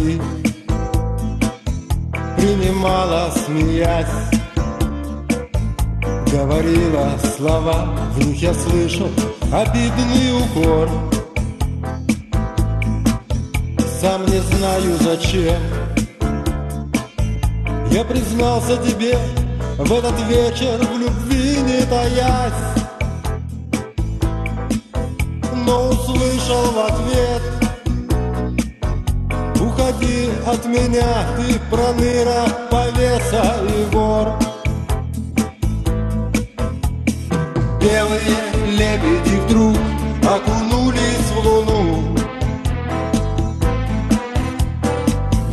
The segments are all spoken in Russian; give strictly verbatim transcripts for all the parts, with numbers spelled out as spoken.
мои принимала, смеясь, говорила слова, в них я слышал обидный укор. Сам не знаю зачем я признался тебе в этот вечер в любви, не таясь, но услышал в ответ: уходи от меня, ты проныра, повеса и вор. Белые лебеди вдруг окунулись в луну.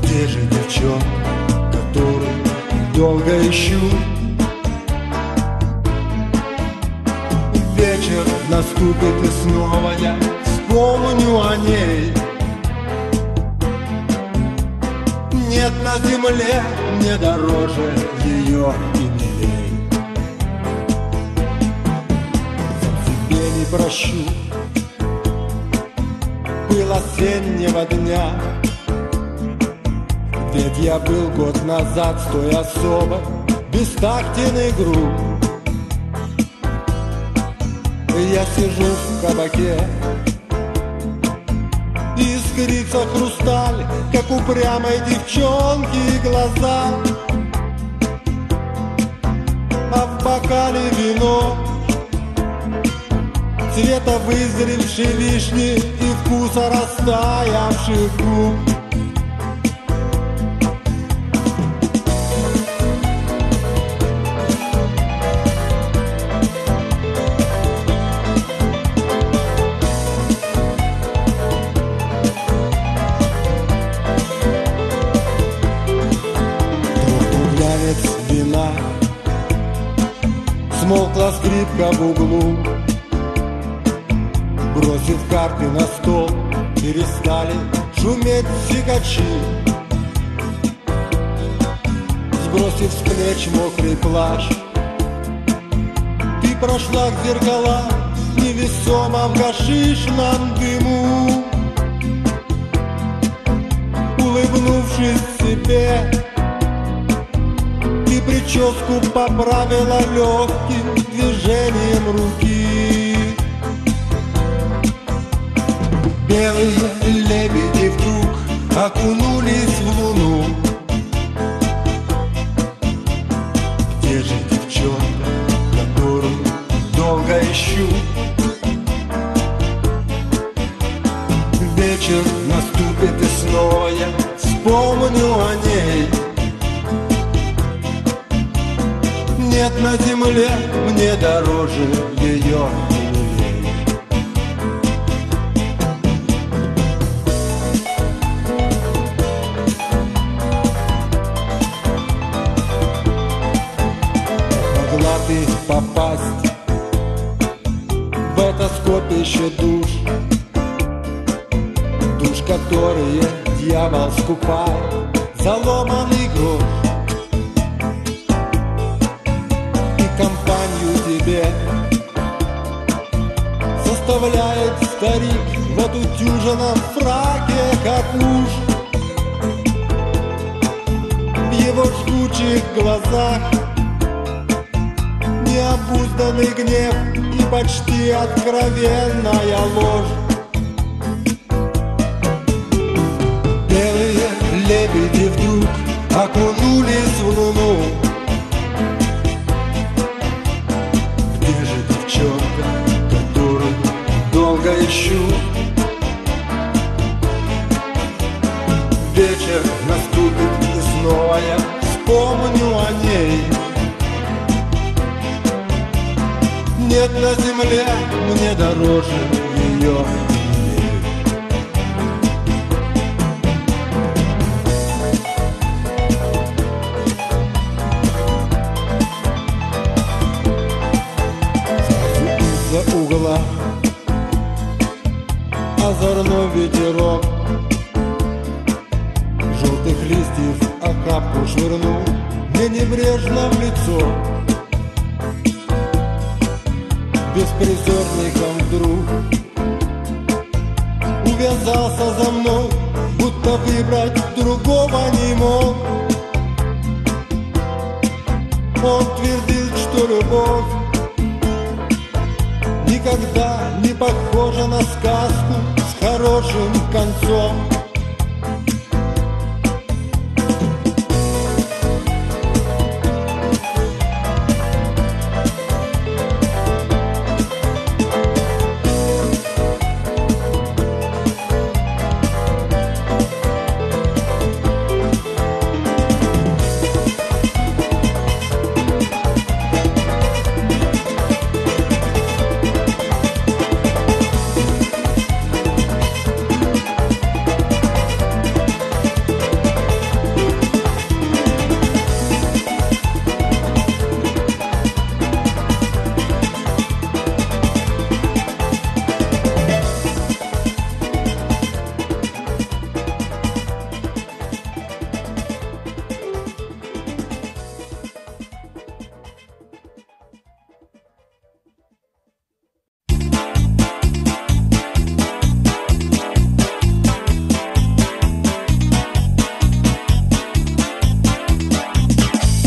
Где же девчонка, которую долго ищу? Вечер наступит, и снова я вспомню о ней. Нет на земле мне дороже ее и милей. Я тебе не прощу пыл осеннего дня, ведь я был год назад с той особо бестактен и груб. Я сижу в кабаке, искрится хрусталь, как у прямой девчонки глаза, а в бокале вино цвета вызревшей вишни и вкуса растаявших губ. Смолкла скрипка в углу, бросив карты на стол, перестали шуметь сикачи. Сбросив с плеч мокрый плащ, ты прошла к зеркалам, невесомо в гашишном дыму. Улыбнувшись себе, прическу поправила легким движением руки. Белые лебеди вдруг окунулись в луну. Где же девчонка, которую долго ищу? Вечер наступит, и снова я вспомню о ней. Нет на земле мне дороже ее. Могла ты попасть в это скопище душ, душ, которые дьявол скупает за ломаный грош. Компанию тебе составляет старик в отутюженном фраке, как муж. В его жгучих глазах необузданный гнев и почти откровенная ложь. Белые лебеди вдруг окунулись в луну. Вечер наступит, и снова я вспомню о ней. Нет на земле мне дороже ее. Из-за угла озорной ветерок желтых листьев окапку швырнул мне небрежно в лицо. Беспризорником вдруг увязался за мной, будто выбрать душу. мог. Он твердил, что любовь никогда не похожа на сказку с хорошим концом.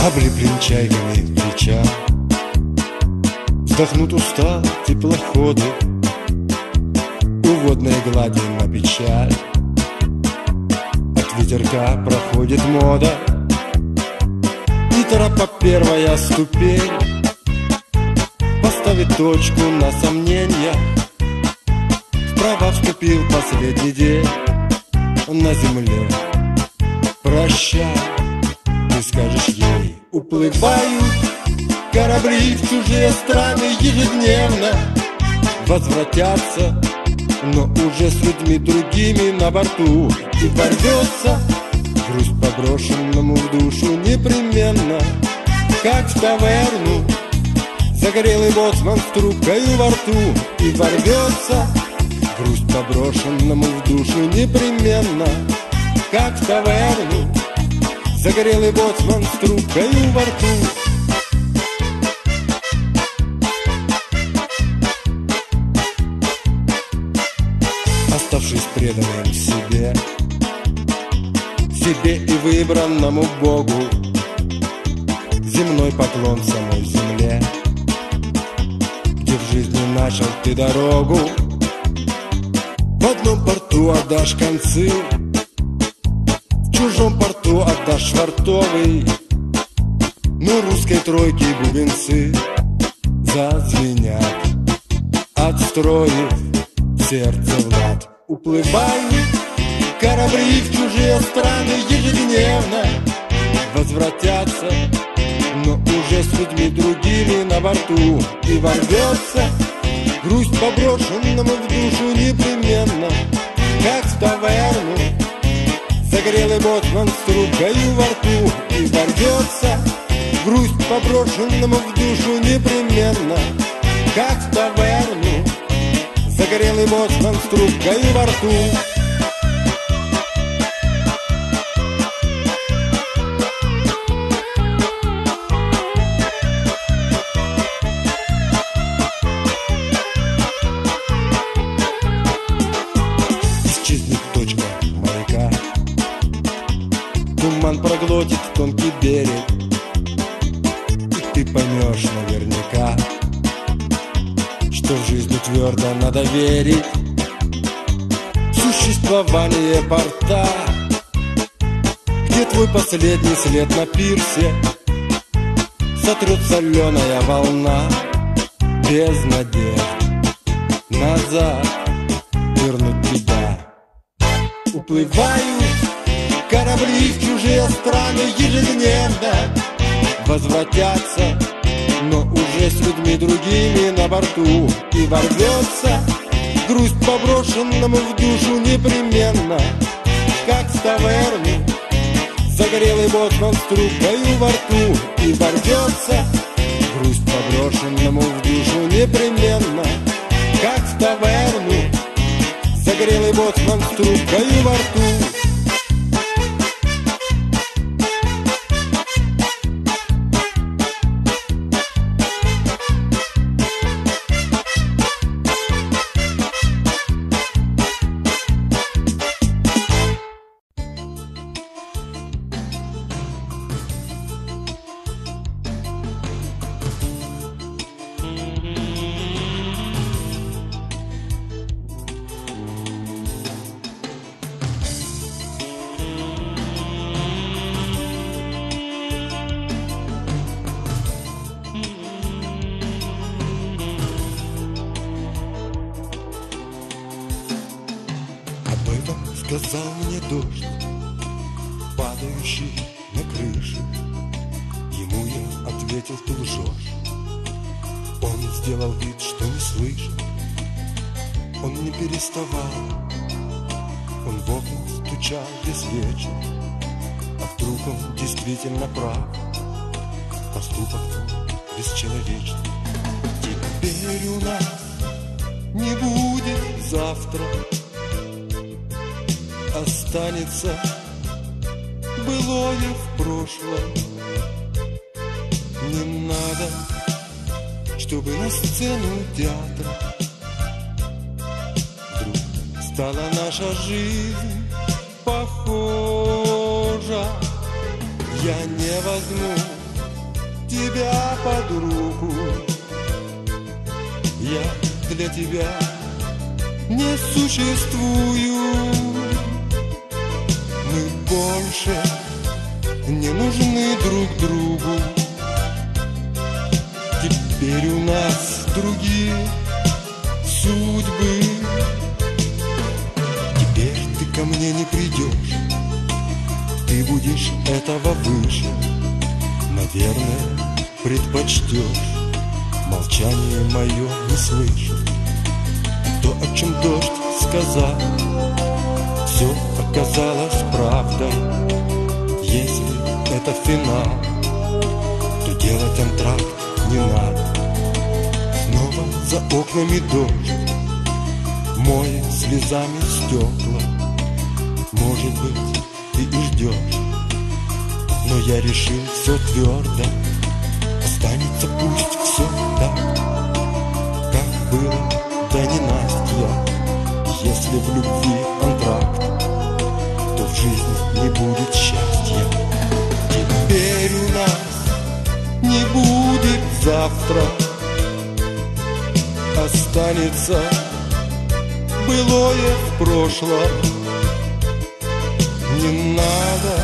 Облеплен чайками плеча, вздохнут уста теплоходы, у водной глади на печаль. От ветерка проходит мода, и тропа первая ступень поставит точку на сомнения. Вправо вступил последний день на земле. Прощай, ты скажешь ей. Уплывают корабли в чужие страны ежедневно, возвратятся, но уже с людьми другими на борту. И порвется грусть по-брошенному в душу непременно, как в таверну загорелый боцман с трубкою во рту. И порвется грусть по-брошенному в душу непременно, как в таверну загорелый боцман с трубкою во рту. Оставшись преданным себе, себе и выбранному Богу, земной поклон самой земле, где в жизни начал ты дорогу, в одном порту отдашь концы, в чужом порту отдашь швартовый, но русской тройки бубенцы зазвенят, отстроив сердце в лад. Уплывают корабли в чужие страны ежедневно, возвратятся, но уже с людьми другими на борту. И ворвется грусть по-брошенному в душу непременно, как в таверну загорелый боцман с трубкою во рту. И ворвется грусть по-брошенному в душу непременно, как в таверну загорелый боцман с трубкою во рту. Проглотит тонкий берег, и ты поймешь наверняка, что в жизни твердо надо верить в существование порта, где твой последний след на пирсе сотрет соленая волна. Без надежд назад вернуть тебя. Уплываю корабли в чужие страны ежедневно, возвратятся, но уже с людьми другими на борту. И ворвется грусть по-брошенному в душу непременно, как в таверне загорелый боцман с трубкою во рту. И ворвется грусть по-брошенному в душу непременно, как в таверну загорелый боцман с трубкою во рту. что сказал мне дождь, падающий на крыше. Ему я ответил: ты лжешь. Он сделал вид, что не слышит. Он не переставал, он в окна стучал без вечера. А вдруг он действительно прав, поступок бесчеловечный. Теперь у нас не будет завтра, останется былое в прошлом. Не надо, чтобы на сцену театра вдруг стала наша жизнь похожа. Я не возьму тебя под руку, я для тебя не существую. Мы больше не нужны друг другу. Теперь у нас другие судьбы. Теперь ты ко мне не придешь, ты будешь этого выше. Наверное, предпочтешь молчание мое не слышит. То, о чем дождь сказал, все оказалось правдой. Если это финал, то делать антракт не надо. Снова за окнами дождь, моет слезами стекла. Может быть, ты и ждешь, но я решил все твердо. Останется пусть все так, как было до ненастья. Если в любви антракт, то в жизни не будет счастья. Теперь у нас не будет завтра, останется былое в прошлом. Не надо,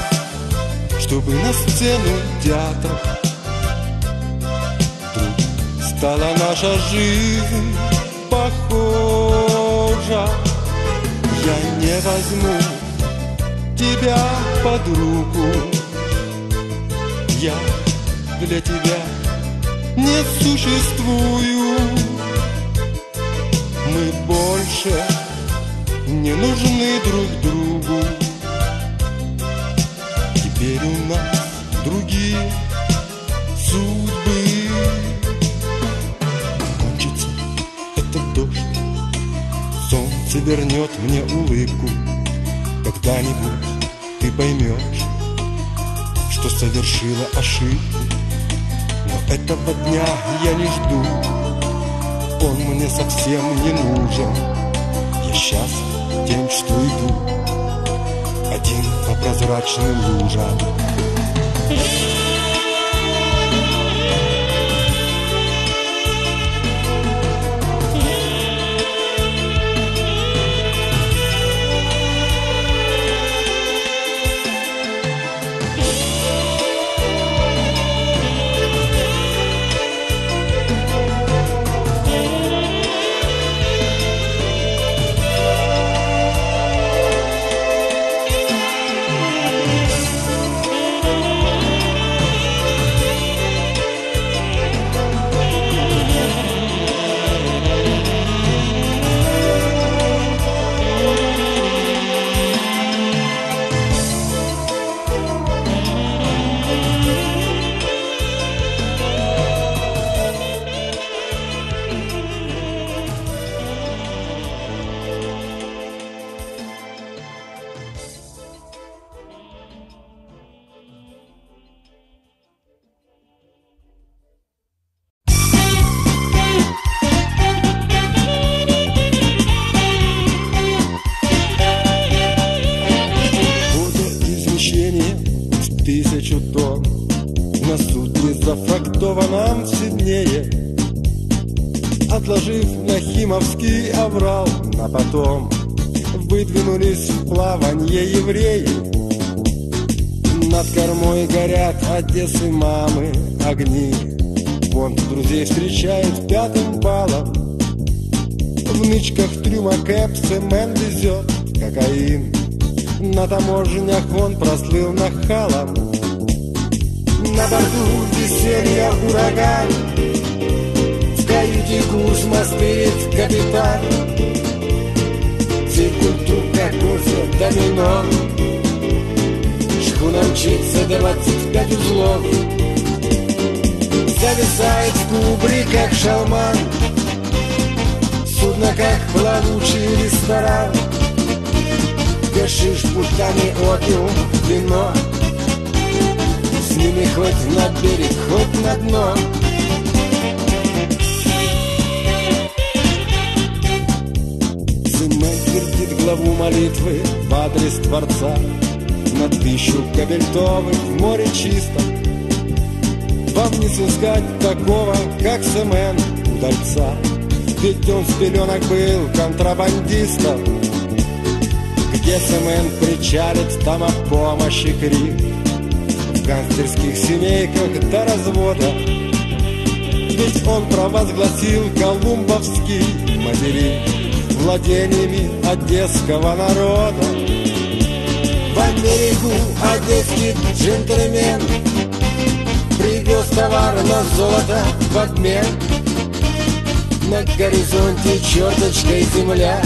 чтобы на сцену театра стала наша жизнь похожа. Я не возьму тебя под руку, я для тебя не существую. Мы больше не нужны друг другу. Теперь у нас другие судьбы. Солнце вернет мне улыбку, когда-нибудь ты поймешь, что совершила ошибку. Но этого дня я не жду, он мне совсем не нужен. Я счастлив тем, что иду один по прозрачным лужам. Одессы мамы огни, он друзей встречает пятым балом. В нычках трюма Кэпс и Мэн везет кокаин. На таможнях он прослыл нахалом, на борту веселья ураган. В каюте Кузьма спит капитан. Тикутука, кофе, домино. Шхуна мчится двадцать пять узлов. Зависает в кубре, как шалман. Судно, как плавучий ресторан. Гашиш, пустами, опиум, вино. С ними хоть на берег, хоть на дно. Сыной твердит главу молитвы в адрес Творца. На тысячу кабельтовых в море чисто. Вам не сыскать такого, как Семен удальца. Ведь он с пеленок был контрабандистом. Где Семен причалит, там о помощи крик. В гангстерских семейках до развода. Ведь он провозгласил колумбовский материк владениями одесского народа. В Америку одесский джентльмен привез товар на золото в обмен. На горизонте черточка и земля.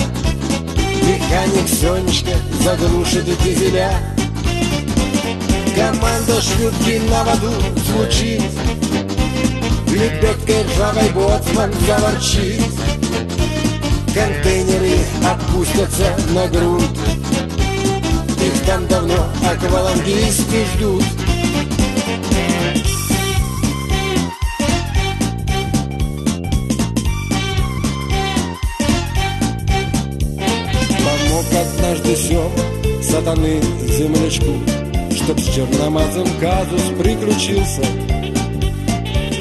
Механик Сонечка загрушит дизеля. Команда шлюпки на воду звучит. Лебедкой ржавой боцман заворчит. Контейнеры опустятся на грунт. Их там давно аквалангисты ждут. Однажды сел сатаны землячку, чтоб с черномазым казус приключился.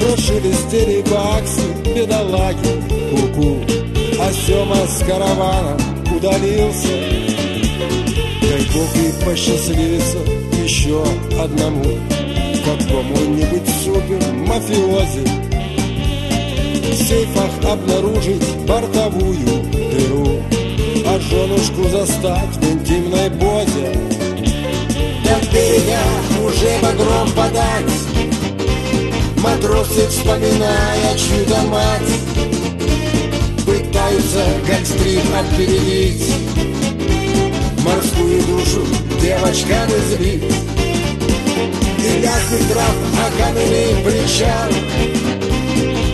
Рушили стери баксы, бедолаги, куку, а Сема с каравана удалился. Дай Бог и посчастливится еще одному какому-нибудь супер мафиози в сейфах обнаружить бортовую дыру. А женушку застать в интимной бозе. Да берега уже багром подать. Матросы, вспоминая чью-то мать, пытаются гольфстрим отпилить. Морскую душу девочка назрит. И ляжный трав, а каменный причал.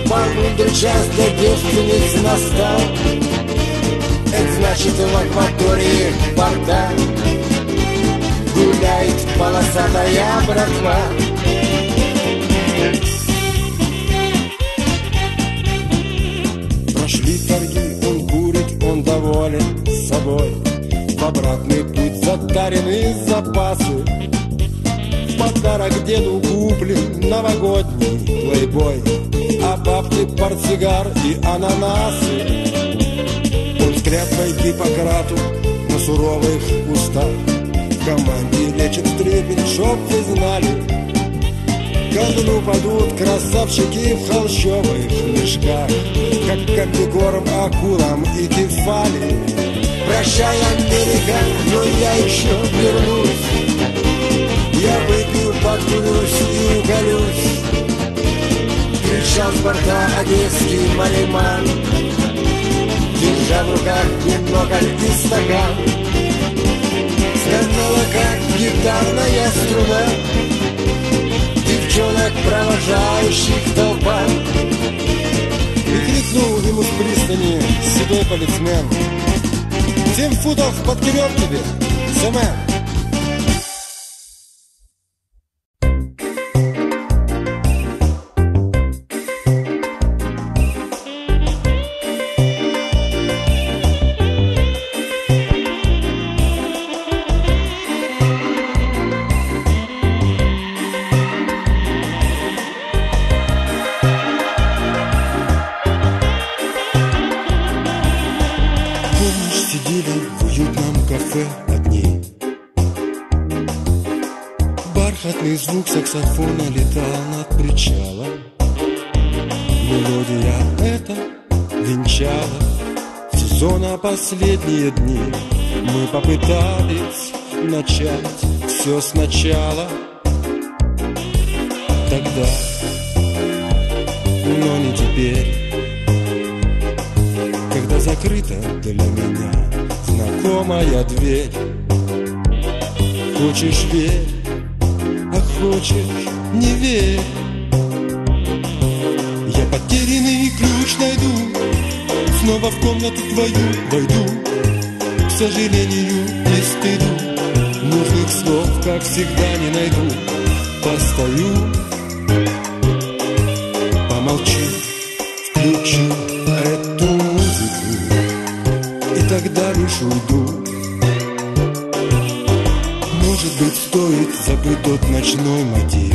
Полудый час для девственниц настал. Это значит, в акватории борта гуляет полосатая братва. Прошли торги, он курит, он доволен собой. В обратный путь затарены запасы. В подарок деду куплен новогодний плейбой. А бабке портсигар и ананасы. Клятвой Гиппократу на суровых устах в команде лечит трепет, чтоб вы знали. Ко дну падут красавчики в холщовых мешках, как капигором, акулам и кефали. Прощай, Америка, но я еще вернусь. Я выпью, подкурюсь и уколюсь. Кричал с борта одесский малиман. Держа в руках немного льды стакан. Скользнула, как гитарная струна, девчонок, провожающих толпа. И крикнул ему с пристани седой полисмен: семь футов подгреб тебе, Семен. Звук саксофона летал над причалом. Мелодия эта венчала сезона последние дни. Мы попытались начать все сначала тогда, но не теперь, когда закрыта для меня знакомая дверь. Хочешь — верь, а хочешь — не верь. Я потерянный ключ найду, снова в комнату твою войду. К сожалению и стыду нужных слов, как всегда, не найду. Постою, помолчу, включу эту музыку, и тогда лишь уйду. Может быть, стоит забыть тот ночной мотив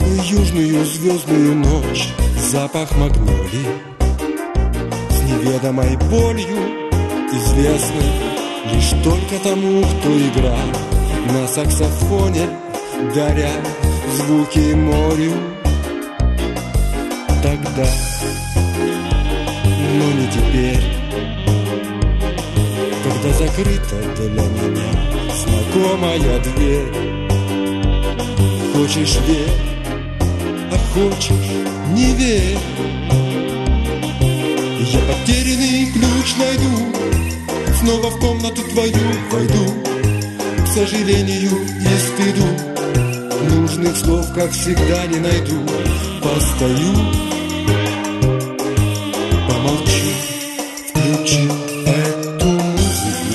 и южную звездную ночь, запах магнолий с неведомой болью, известной лишь только тому, кто играл на саксофоне, даря звуки морю тогда, но не теперь, когда закрыта для меня знакомая дверь. Хочешь — верь, а хочешь — не верь. Я потерянный ключ найду, снова в комнату твою войду. К сожалению и стыду нужных слов, как всегда, не найду. Постою, помолчу, включу эту музыку,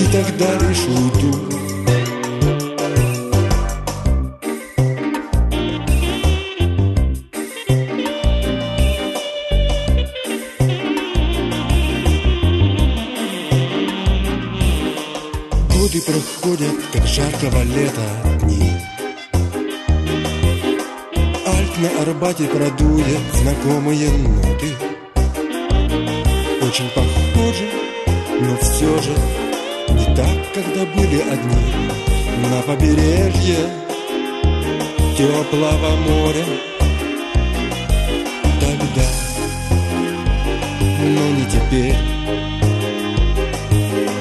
и тогда лишь уйду. Годы проходят, как жаркого лета дни. Альт на Арбате продует знакомые ноты, очень похожи, но все же не так, когда были одни. На побережье теплого моря тогда, но не теперь,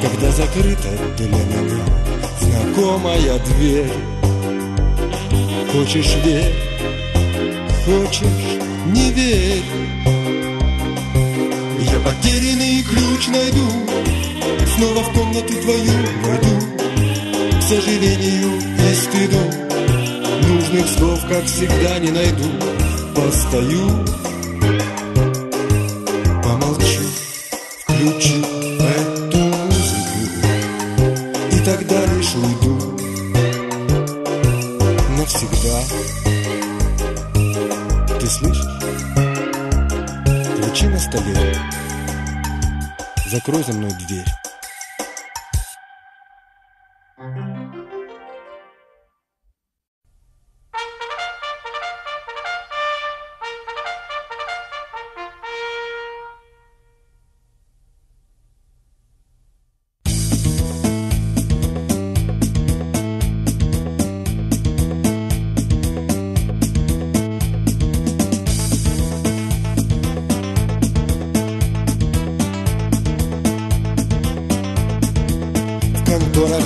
когда закрыта для меня знакомая дверь. Хочешь — верь, хочешь — не верь. Я потерянный ключ найду, снова в комнату твою войду. К сожалению и стыду нужных слов, как всегда, не найду. Постою, помолчу, включу эту музыку, и тогда лишь уйду навсегда. Ты слышишь? Ключи на столе. Закрой за мной дверь.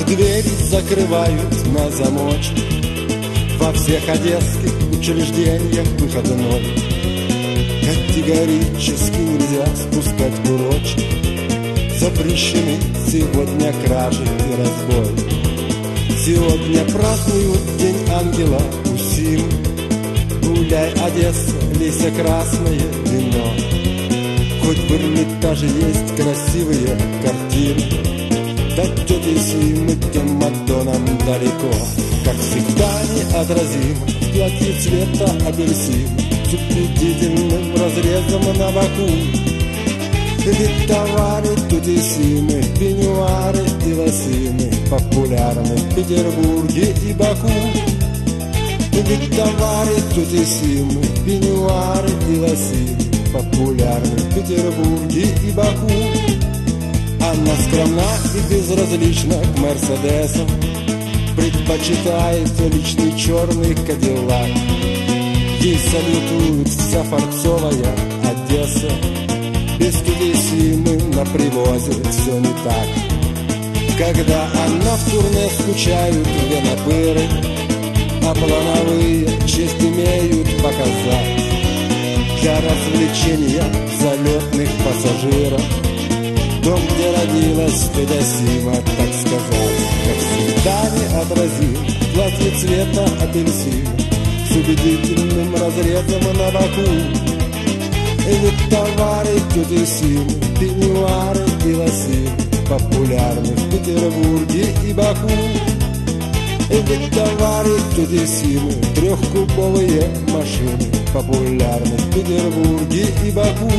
Двери закрывают на замочек, во всех одесских учреждениях выходной. Категорически нельзя спускать курочек, запрещены сегодня кражи и разбой. Сегодня празднуют день ангела Усим. Гуляй, Одесса, лейся красное вино. Хоть в Эрмитаже есть красивые картины, до тети Симы тем Мадонам далеко. Как всегда неотразим в платье цвета апельсин с убедительным разрезом на боку. Литовали тети Симы, пеньюары и лосины, популярны в Петербурге и Баку. Литовали тети Симы, пеньюары и лосины, популярны в Петербурге и Баку. Она скромна и безразлична к мерседесам, предпочитает личный черный кадиллак. Ей салютует вся фарцовая Одесса, бескилесием на привозе все не так. Когда она в турне, скучают венопыры, а плановые честь имеют показать. Для развлечения залетных пассажиров дом, где родилась тетя Сима, так сказать. Как всегда неотразим платье цвета апельсин с убедительным разрезом на боку. Ведь товары тети Симы, пеньюары и лосины популярны в Петербурге и Баку. Ведь товары тети Симы, трехкубовые машины популярны в Петербурге и Баку.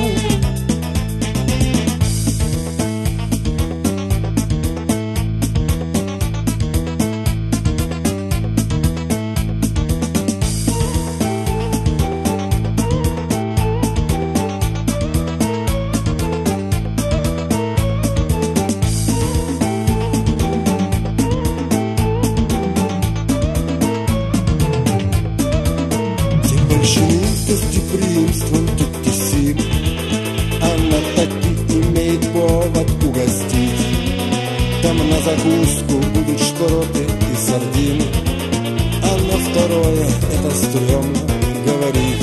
Закуску будут шпроты и сардины, а на второе это стрёмно говорит.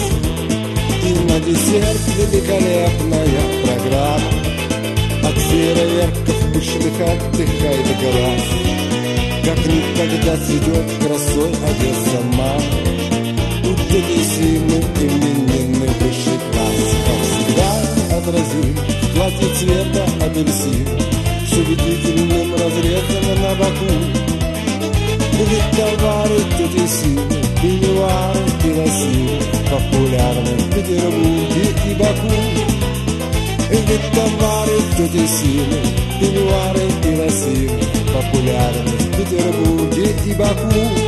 И на десерт великолепная программа от фейерверков пышных отдыхай до глаз. Как никогда цветет красой Одесса мама, у тети Симы именинный высший класс. Как всегда отразим в платье цвета апельсина с убедительным разрезом на боку. Ведь товары тети Симы, пеньюары и лосины популярны в Петербурге и Баку. Ведь товары тети Симы, пеньюары и лосины популярны в Петербурге и Баку.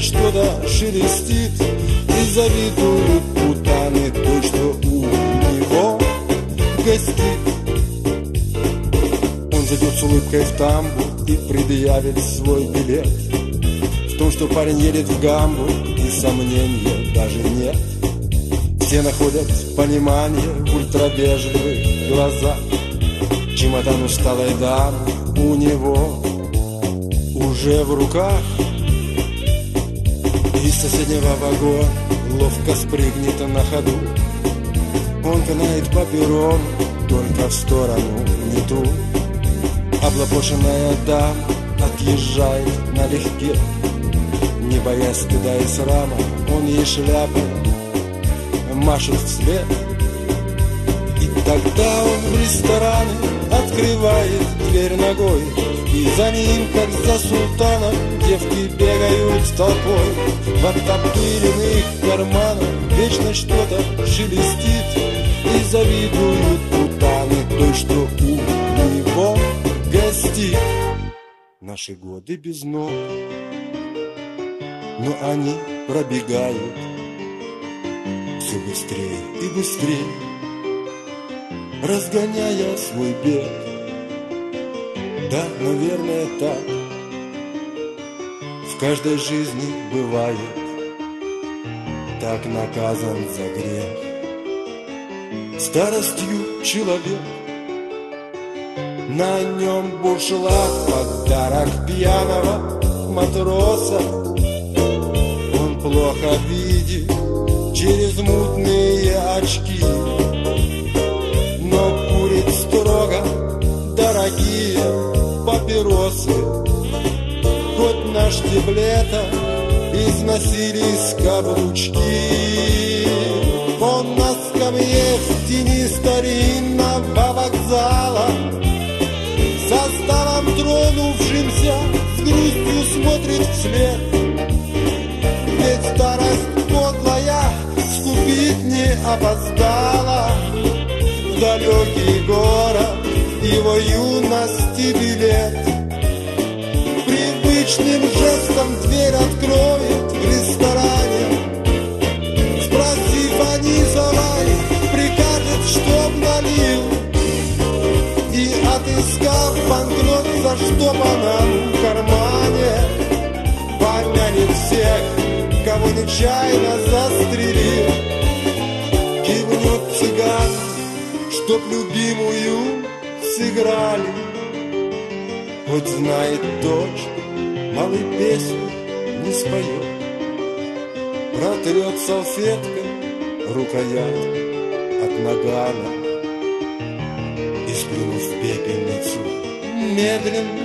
Что-то шелестит и завидуют путаны то, что у него гостит. Он зайдет с улыбкой в тамбур и предъявит свой билет. В том, что парень едет в Гамбург, и сомнения даже нет. Все находят понимание в ультрабежевых глазах. Чемодан усталой дамы у него уже в руках. Из соседнего вагона ловко спрыгнет на ходу. Он канает по перрону, только в сторону не ту. Облапошенная дама отъезжает налегке, не боясь стыда и срама, он ей шляпой машет вслед. И тогда он в ресторане открывает дверь ногой, и за ним, как за султаном, девки бегают толпой. В оттопыренных карманах вечно что-то шелестит, и завидуют путаны той, что у него гостит. Наши годы без ног, но они пробегают все быстрее и быстрее, разгоняя свой бег. Да, наверное, так в каждой жизни бывает, так наказан за грех старостью человек. На нем бушлат, подарок пьяного матроса. Он плохо видит через мутные очки, но курит строго дорогие папиросы. Хоть на штиблетах износились каблучки, Стоя в тени старинного вокзала, составом тронувшимся с грустью смотрит вслед. Ведь старость подлая скупить не опоздала. В далекий город его юности билет. Привычным жестом дверь откроет в ресторане. Спросив о низовой, прикажет, чтоб налил. И отыскав банкнот, заштопанным в кармане, помянет всех, кого нечаянно застрелил. Кивнет цыган, чтоб любимую сыграли. Хоть знает дочь, малый песню не споет, протрет салфеткой рукоять от нагана и, сплюнув пепельницу, медленно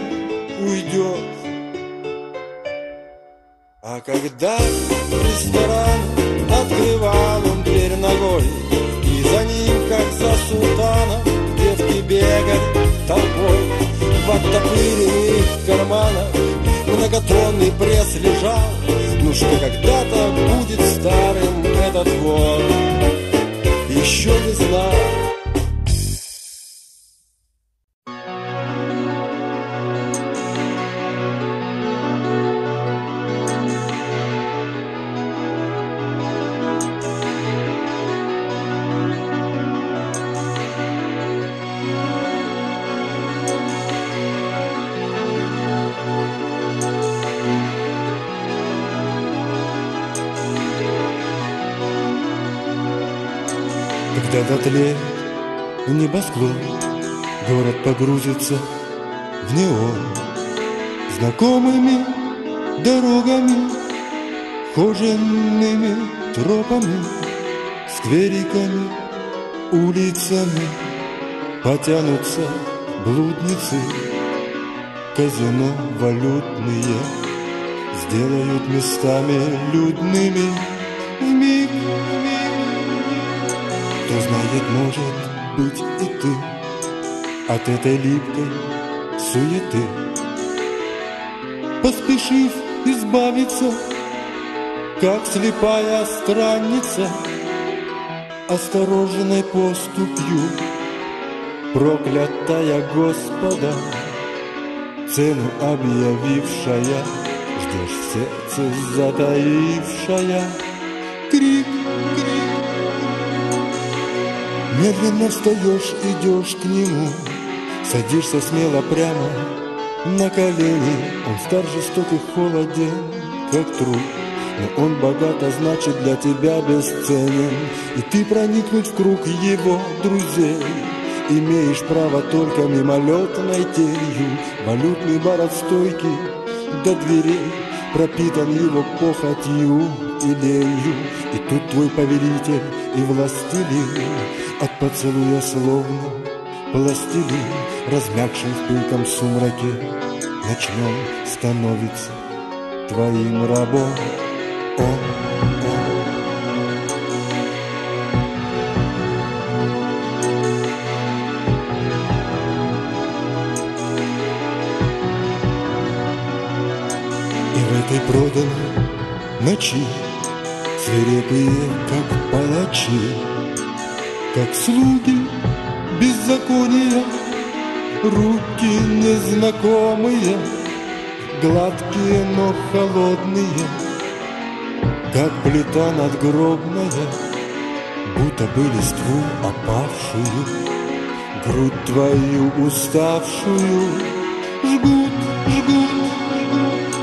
уйдет. А когда ресторан открывал он дверь ногой, и за ним, как за султаном, девки бегали толпой. В оттопыренных карманах многотонный пресс лежал. Ну что когда-то будет старым этот вор, еще не знал. Когда дотлеет небосклон, город погрузится в неон. Знакомыми дорогами, хоженными тропами, сквериками, улицами потянутся блудницы. Казино валютные сделают местами людными. Вмиг кто знает, может быть и ты от этой липкой суеты, поспешив избавиться, как слепая странница, осторожной поступью, проклятая Господа, цену объявившая, ждешь в сердце затаившая крик. Медленно встаешь, идешь к нему, садишься смело прямо на колени. Он стар, жесток и холоден, как труп, но он богат, а значит для тебя бесценен. И ты проникнуть в круг его друзей имеешь право только мимолетной тенью. Валютный бар от стойки до дверей пропитан его похотью и ленью. И тут твой повелитель и властелин от поцелуя словно пластилин, размягшим в пылком сумраке ночном, становится твоим рабом он. И в этой проданной ночи свирепые, как палачи, как слуги беззакония, руки незнакомые, гладкие, но холодные, как плита надгробная, будто бы листву опавшую, грудь твою уставшую жгут, жгут, жгут.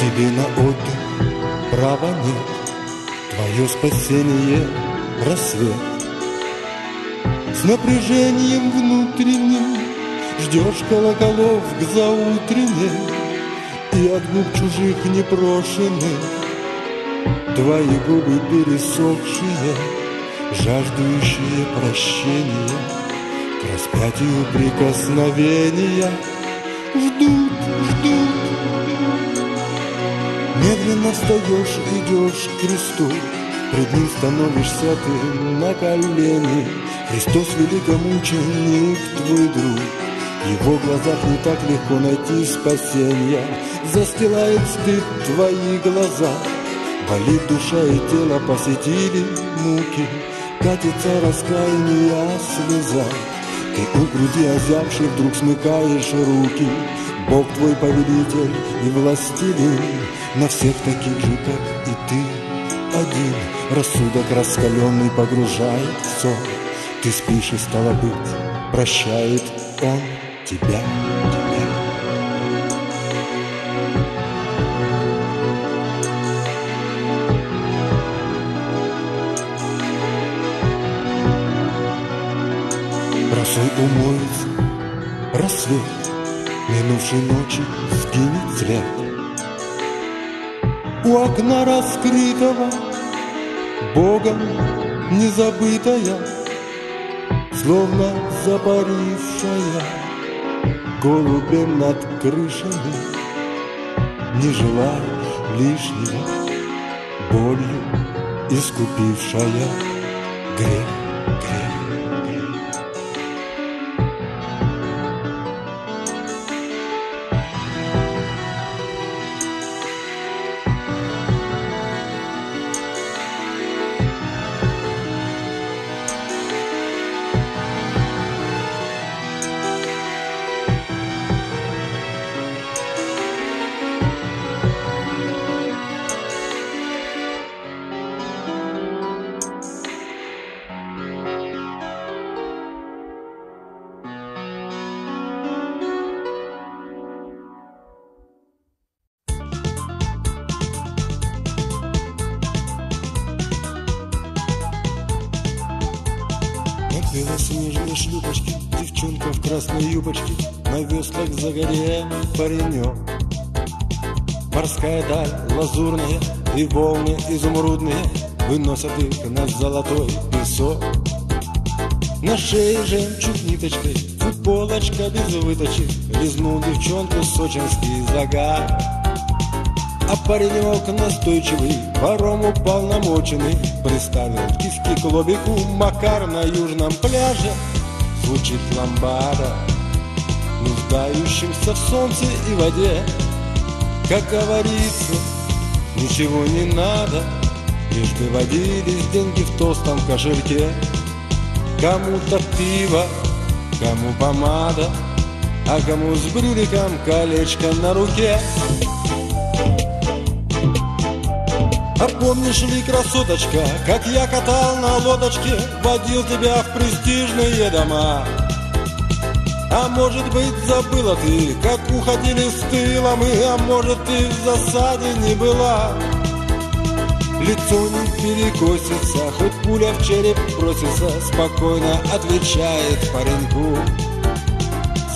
Тебе на отдых права нет, твое спасение — рассвет. С напряжением внутренним ждешь колоколов к заутрене, и от губ чужих непрошенных твои губы пересохшие, жаждущие прощения, к распятию прикосновения ждут, ждут. Медленно встаешь, идешь к кресту, пред ним становишься ты на колени. Христос великомученик, твой друг, в его глазах не так легко найти спасенье. Застилает стыд твои глаза, болит душа и тело, посетили муки, катится раскаяние слеза. Ты у груди озявший вдруг смыкаешь руки, Бог твой повелитель и властелин, на всех таких же, как и ты, один. Рассудок раскаленный погружает в сон, ты спишь и стало быть, прощает он тебя. Росой умоется рассвет, минувшей ночи сгинет след. У окна раскрытого, Богом незабытая, словно запарившая голубем над крышами, не желая лишнего, болью искупившая грех, грех. Белоснежные шлюпочки, девчонка в красной юбочке, на веслах загорел паренек. Морская даль лазурная и волны изумрудные выносят их на золотой песок. На шее жемчуг ниточкой, футболочка без выточек, лизнул девчонку сочинский загар. А паренек настойчивый, паром уполномоченный, приставил киски к лобику. Макар на южном пляже звучит ламбада нуждающимся в солнце и воде. Как говорится, ничего не надо, лишь бы водились деньги в толстом кошельке. Кому-то пиво, кому помада, а кому с брюликом колечко на руке. А помнишь ли, красоточка, как я катал на лодочке, водил тебя в престижные дома? А может быть, забыла ты, как уходили с тыла мы, а может, ты в засаде не была? Лицо не перекосится, хоть пуля в череп бросится, спокойно отвечает пареньку.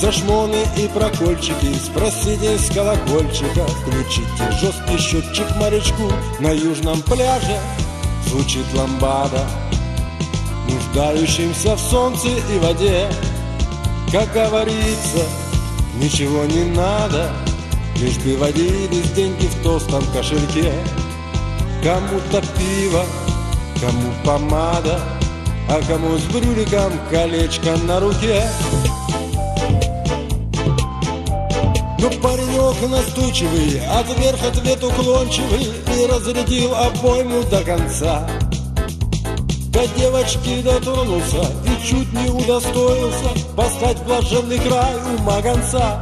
Зажмоны и прокольчики, спросите с колокольчика, включите жесткий счетчик морячку. На южном пляже звучит ламбада нуждающимся в солнце и воде. Как говорится, ничего не надо, лишь бы водились деньги в толстом кошельке. Кому-то пиво, кому помада, а кому с брюликом колечко на руке. Но паренек настойчивый, отверх ответ уклончивый, и разрядил обойму до конца. До девочки дотронулся и чуть не удостоился поскать блаженный край ума гонца.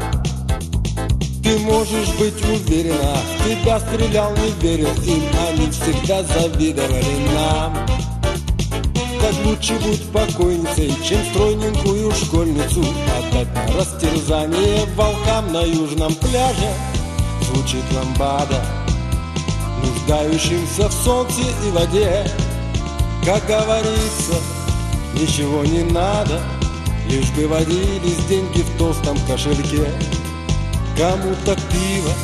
Ты можешь быть уверена, в тебя стрелял не верил им, они всегда завидовали нам. Так лучше будь покойницей, чем стройненькую школьницу отдать на растерзание волкам. На южном пляже звучит ламбада нуждающимся в солнце и воде. Как говорится, ничего не надо, лишь бы водились деньги в толстом кошельке. Кому-то пиво,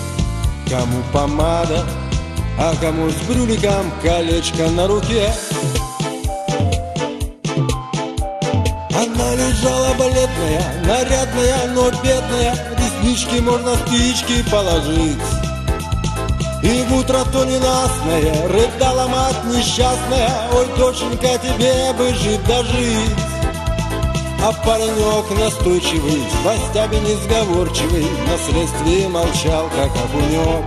кому помада, а кому с брюликом колечко на руке. Она лежала балетная, нарядная, но бедная, реснички можно в спички положить. И в утро то ненастное рыдала мать несчастная: ой, доченька, тебе бы жить дожить. А паренек настойчивый, с властями несговорчивый, на следствии молчал, как окунек.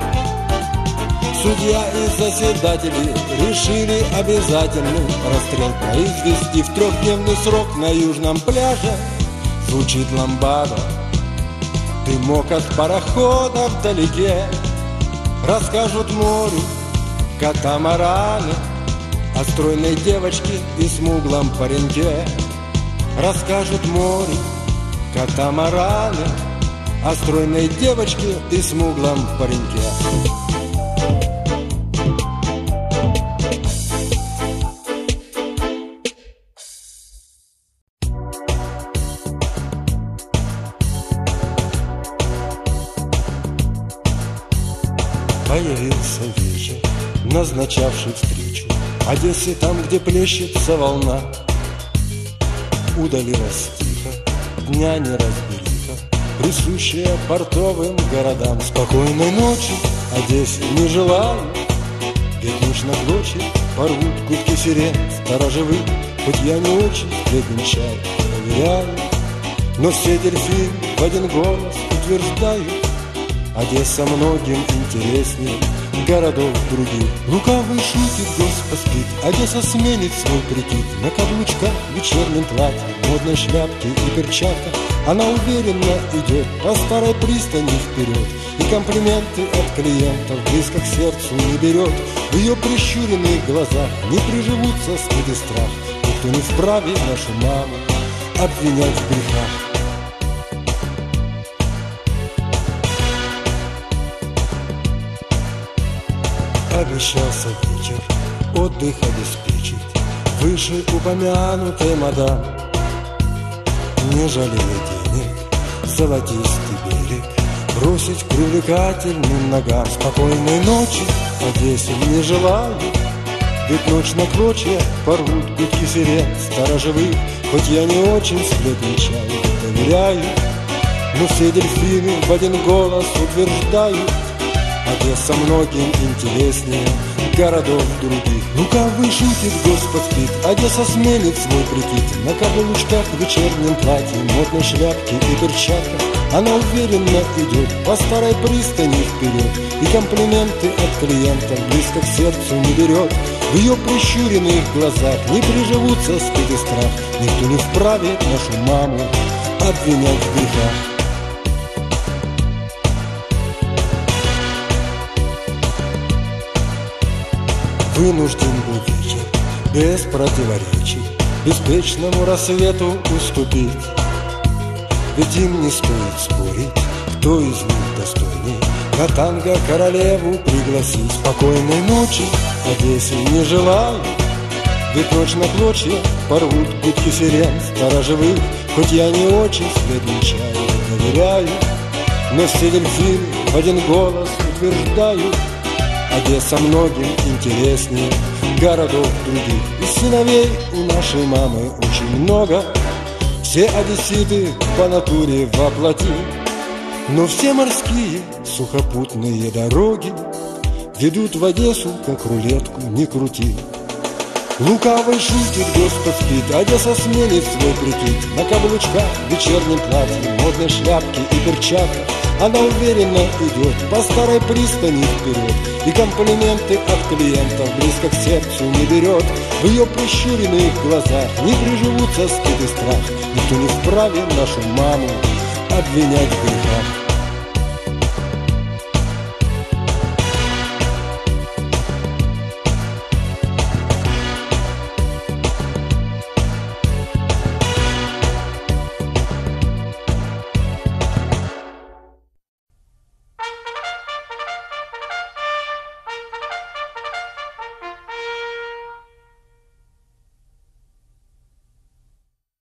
Судья и заседатели решили обязательный расстрел произвести в трехдневный срок на южном пляже. Звучит ламбада, дымок от парохода вдалеке. Расскажут морю катамараны о стройной девочке и смуглом пареньке. Расскажут морю катамараны о стройной девочке и смуглом пареньке. Появился вечер, назначавший встречу Одессе, там, где плещется волна. Удалилась тихо, дня неразбериха, присущая портовым городам. Спокойной ночи, Одессе, не желаю. Ведь уж на клочья порвут кутки сирен сторожевых. Хоть я не очень вреден чай, проверяю, но все дельфины в один голос утверждают: Одесса многим интереснее городов других. Лукавый шутит, Господь спит, Одесса сменит свой прикид. На каблучках, вечернем платье, модной шляпке и перчатках она уверенно идет по старой пристани вперед. И комплименты от клиентов близко к сердцу не берет. В ее прищуренных глазах не приживутся стыд и страх. Никто не вправе нашу маму обвинять в грехах. Обещался вечер, отдых обеспечить выше упомянутой мадам. Не жалея денег, золотистый берег бросить к привлекательным ногам. Спокойной ночи, Одессе, не желаю. Ведь ночь на клочья порвут гудки сирен сторожевых. Хоть я не очень сплетничаю, доверяю, но все дельфины в один голос утверждают: Одесса многим интереснее городов других. Лукавый шутит, Господь спит, Одесса сменит свой прикид. На каблучках, вечернем платье, модной шляпке и перчатках она уверенно идет по старой пристани вперед. И комплименты от клиентов близко к сердцу не берет. В ее прищуренных глазах не приживутся стыд и страх. Никто не вправе нашу маму обвинять в грехах. Вынужден был вечер без противоречий беспечному рассвету уступить. Ведь им не стоит спорить, кто из них достойней на танго королеву пригласить. Спокойной ночи, Одессе, не желаю. Ведь ночь на клочья порвут гудки сирен сторожевых. Хоть я не очень светлячаю, доверяю, но все дельфины в один голос утверждают: Одесса многим интереснее городов других. И сыновей у нашей мамы очень много. Все одесситы по натуре воплоти. Но все морские сухопутные дороги ведут в Одессу, как рулетку не крути. Лукавый шутит, Господь спит, Одесса сменит свой прикид. На каблучках, вечернем платье, модной шляпке и перчатках она уверенно идет по старой пристани вперед. И комплименты от клиентов близко к сердцу не берет. В ее прищуренных глазах не приживутся стыд и страх. Никто не вправе нашу маму обвинять в грехах.